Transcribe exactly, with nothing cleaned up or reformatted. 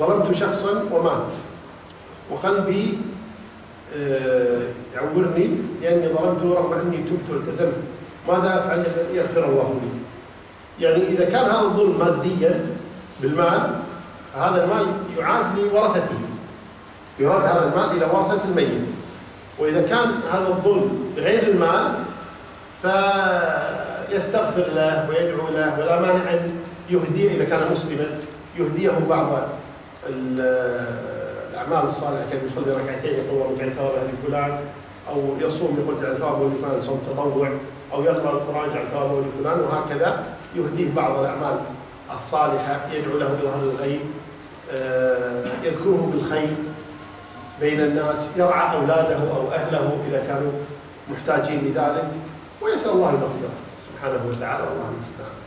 ضربت شخصا ومات، وقلبي يعورني لأني ضربته رغم أني تبت والتزمت، ماذا أفعل يغفر الله لي؟ يعني إذا كان هذا الظلم ماديا بالمال، هذا المال يعاد لورثته، يرد هذا المال إلى ورثة الميت. وإذا كان هذا الظلم بغير المال فيستغفر له ويدعو له، ولا مانع أن يهديه إذا كان مسلما، يهديه بعض الأعمال الصالحة كيصلي ركعتين يقول ربع ثواب لفلان، أو يصوم يقول جعل ثوابه لفلان صوم تطوع، أو يقرأ القرآن جعل ثوابه لفلان، وهكذا يهديه بعض الأعمال الصالحة، يدعو له بظهر الغيب، يذكره بالخير بين الناس، يرعى أولاده أو أهله إذا كانوا محتاجين لذلك، ويسأل الله المغفرة سبحانه وتعالى. والله المستعان.